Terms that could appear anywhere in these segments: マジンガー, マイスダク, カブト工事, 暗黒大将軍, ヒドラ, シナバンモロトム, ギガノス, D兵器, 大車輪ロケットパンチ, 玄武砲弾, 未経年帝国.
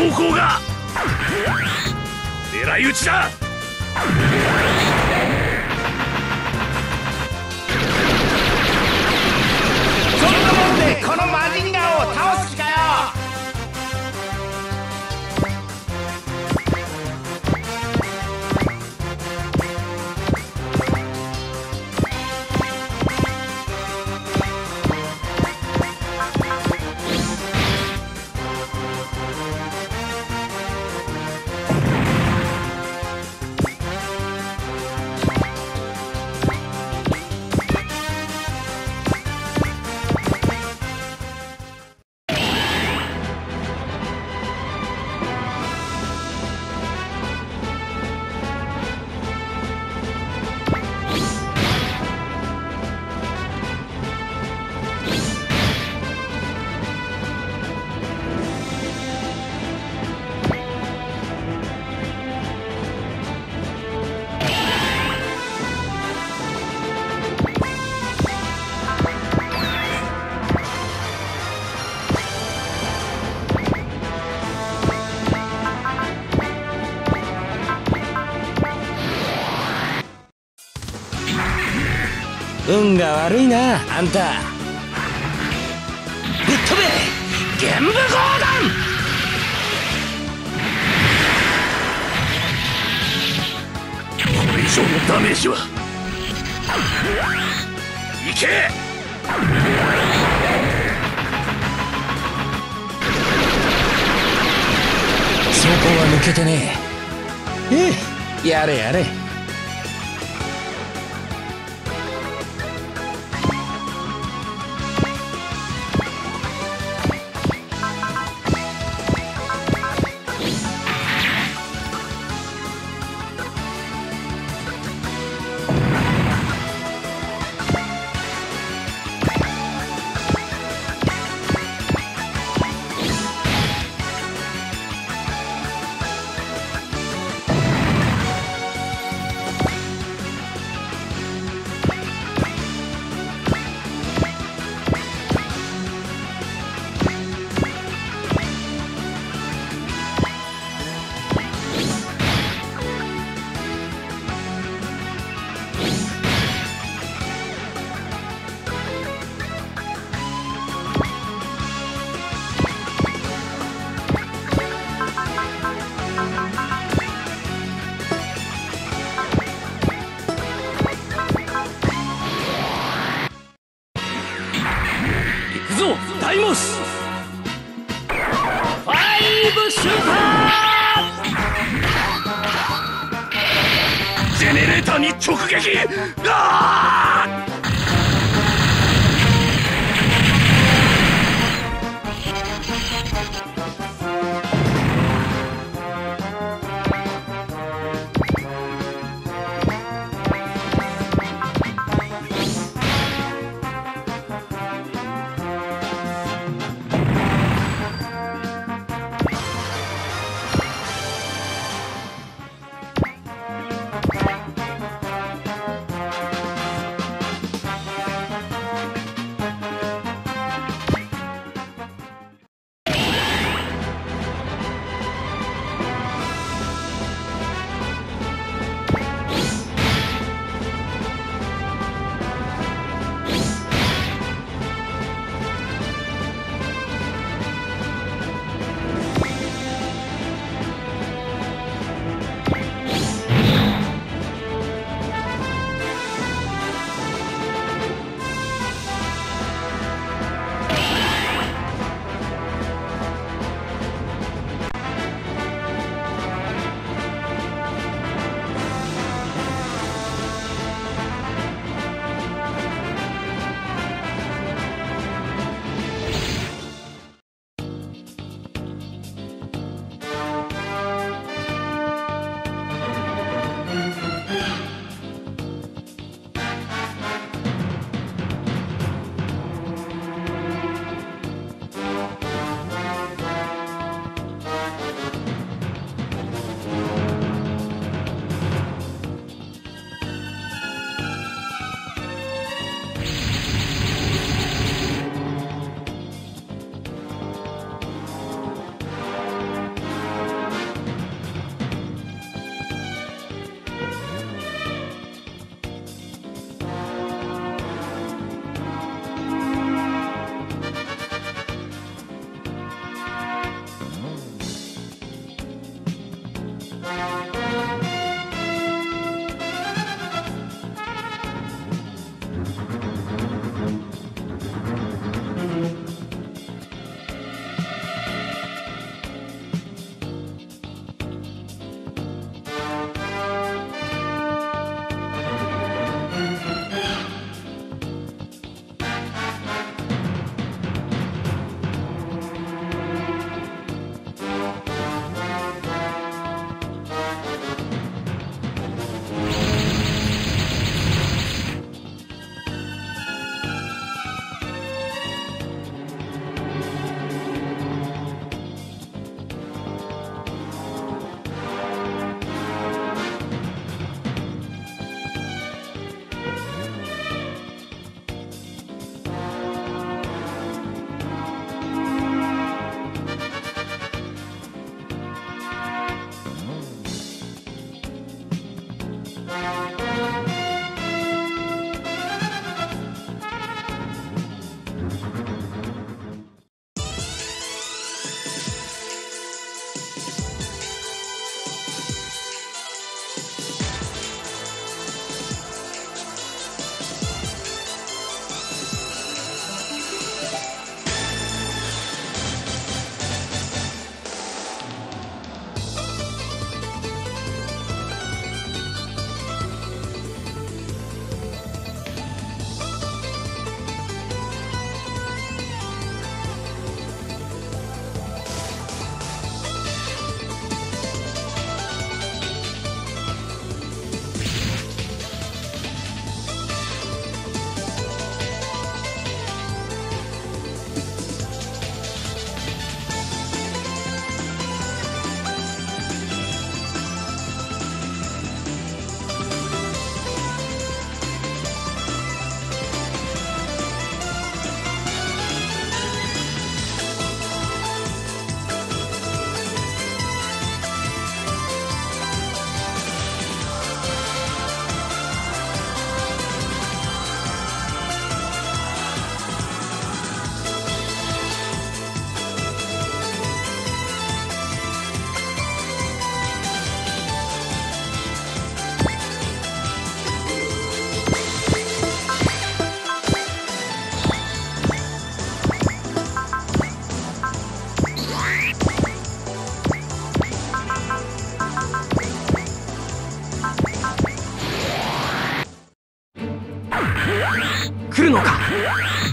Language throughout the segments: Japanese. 装甲が狙い撃ちだ。そんなもんでこのマジンガーを倒す気かよ。運が悪いなあんた。ぶっ飛べ玄武砲弾！これ以上のダメージは。行け！そこは抜けてねえ。ええ、やれやれ。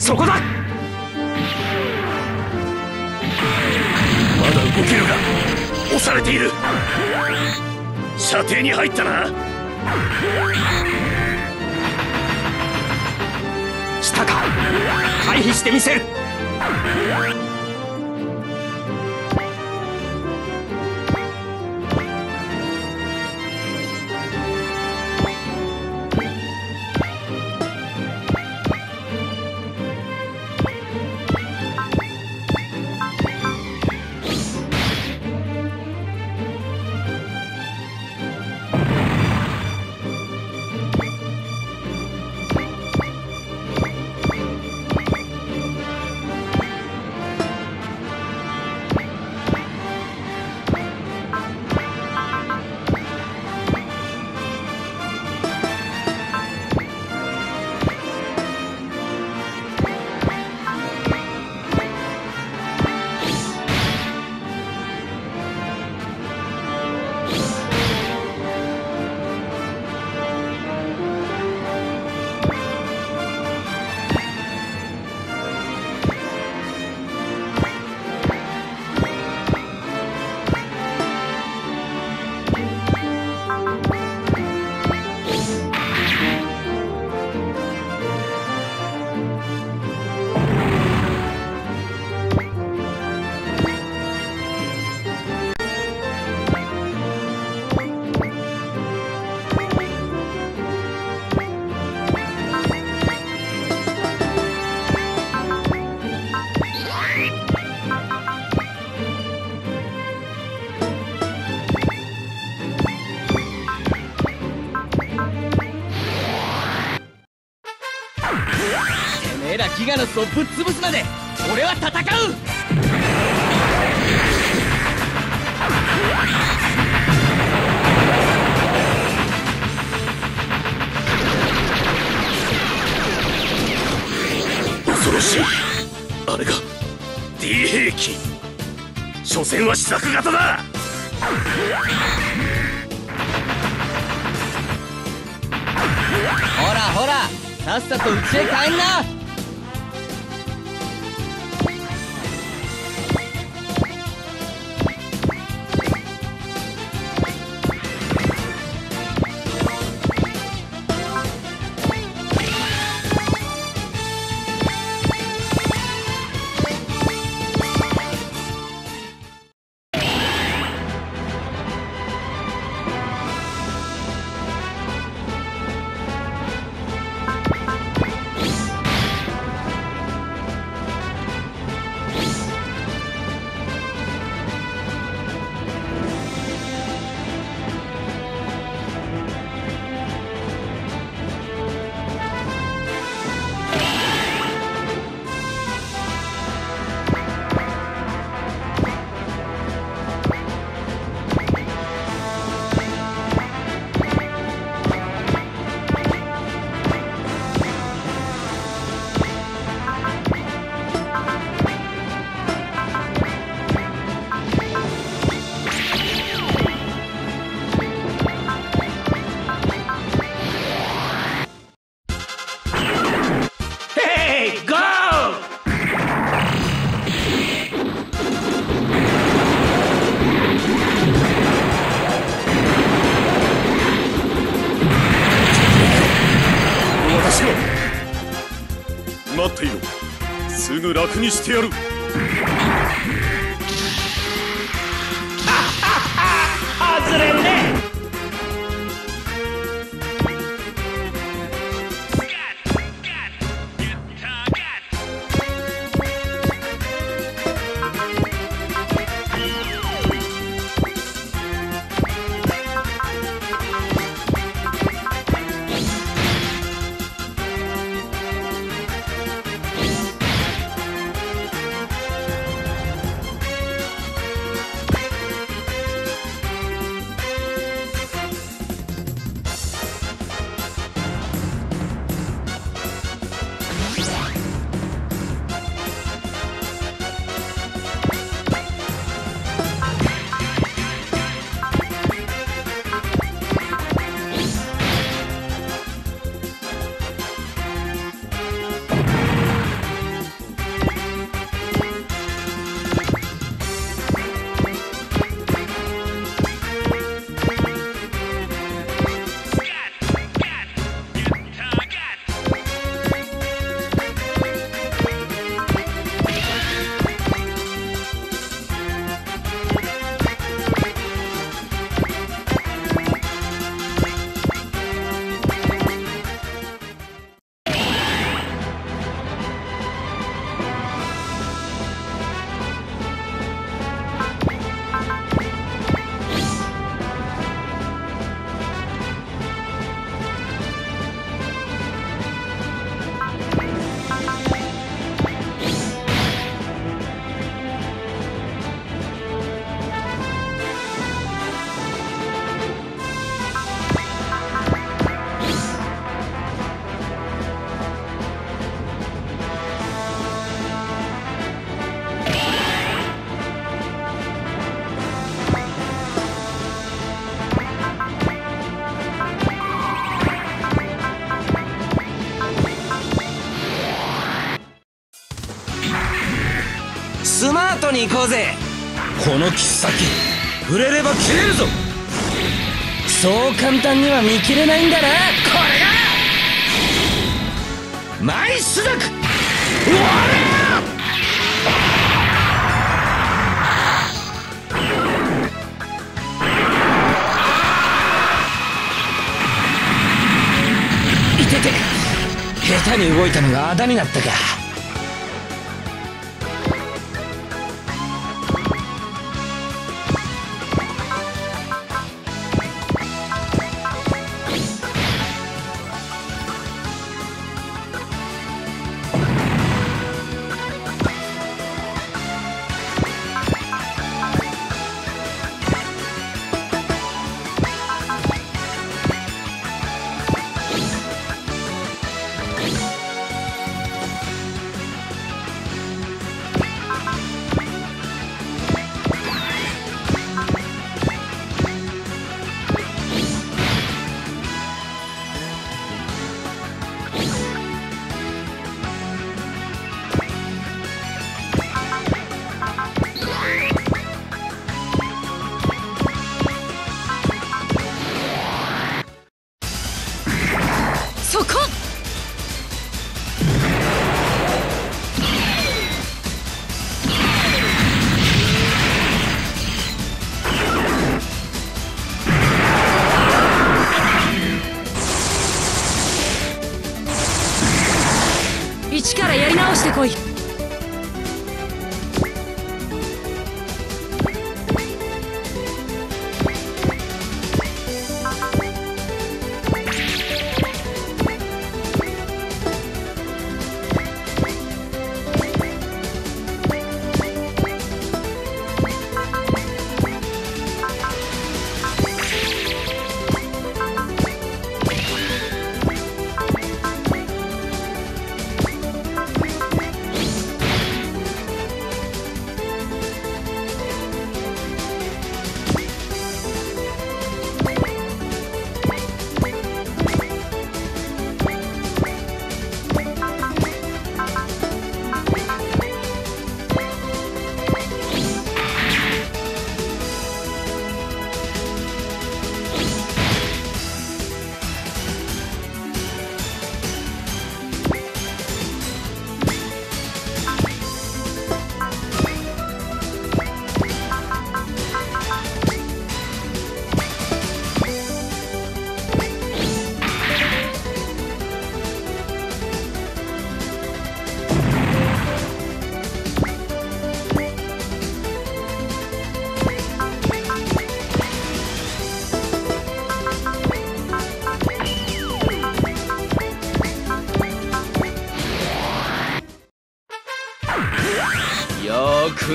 そこだ。まだ動けるが押されている。射程に入ったな。下か。回避してみせる。ギガノスをぶっ潰すまで俺は戦う。恐ろしい。あれが D 兵器。所詮は試作型だ。ほらほら、さっさと家へ帰んな。すぐ楽にしてやる。外れね。スマートに行こうぜ。この切っ先触れれば切れるぞ。そう簡単には見切れないんだな。これがマイスダク。いてて、下手に動いたのがあだになったか。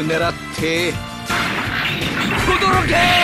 狙って驚け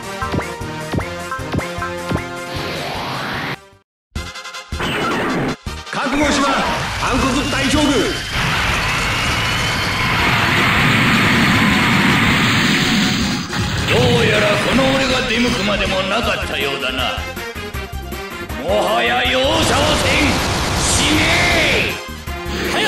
覚悟します、暗黒大将軍。 この俺が出向くまでもなかったようだな。もはや容赦はせん。死ねえ！隼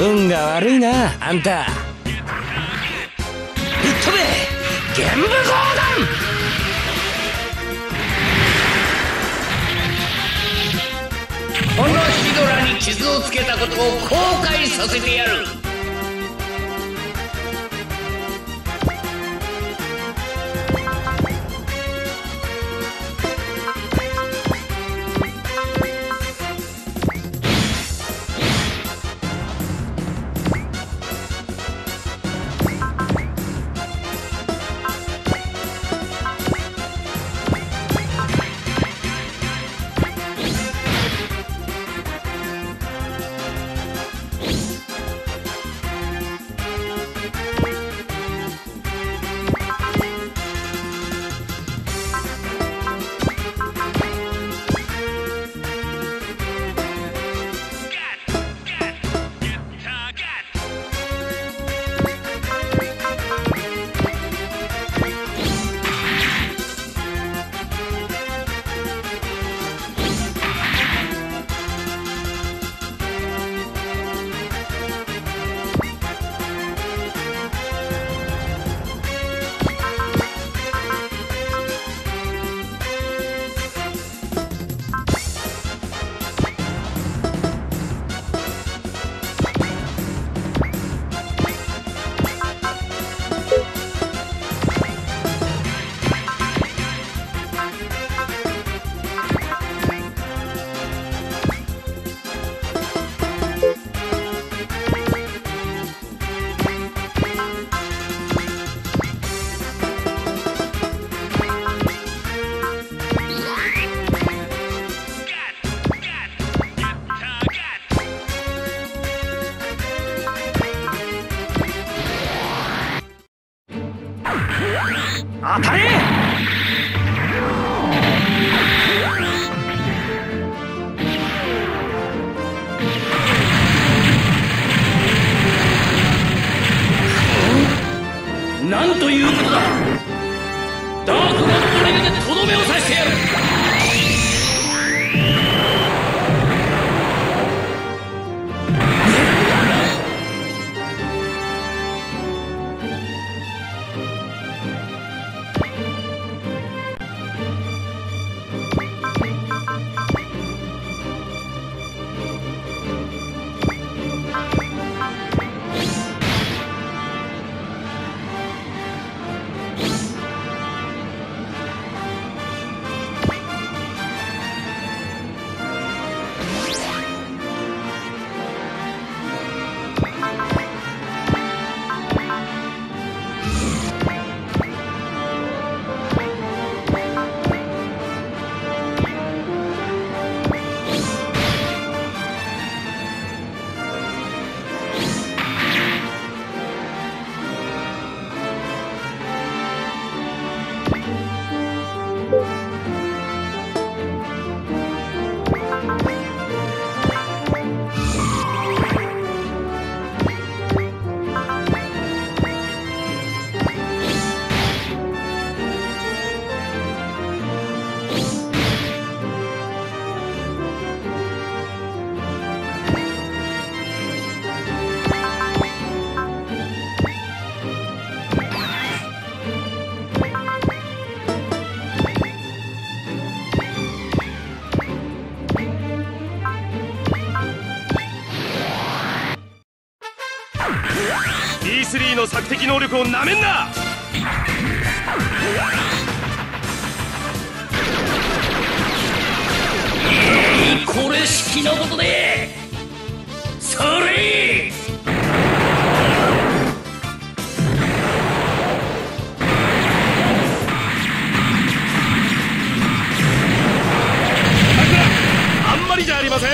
運が悪いなあんた。ぶっ飛べ玄武講談！このヒドラに傷をつけたことを後悔させてやる。の索敵能力をなめんな。これ式のことでそれあんまりじゃありません。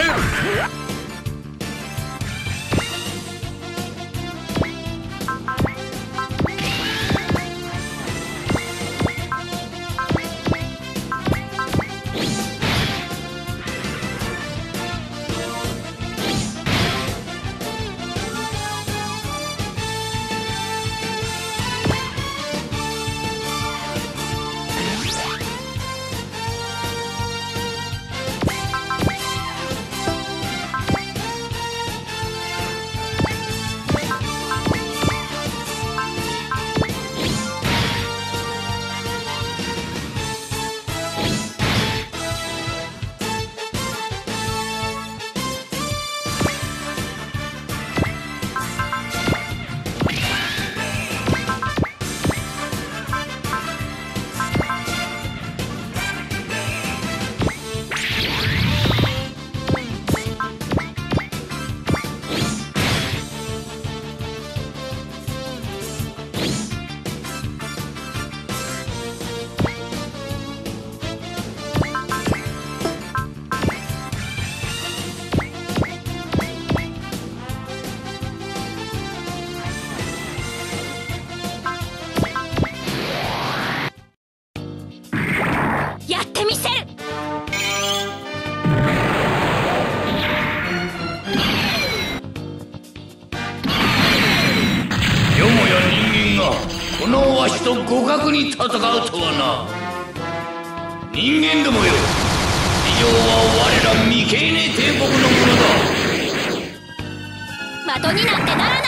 互角に戦うとはな。人間どもよ、地上は我ら未経年帝国のものだ。的になんてならない。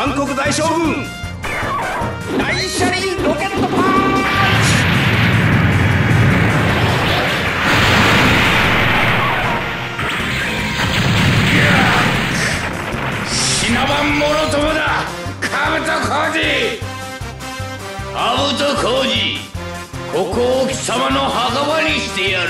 暗黒大将軍大車輪ロケットパンチ。シナバンモロトムだ。カブト工事、ここを貴様の墓場にしてやる。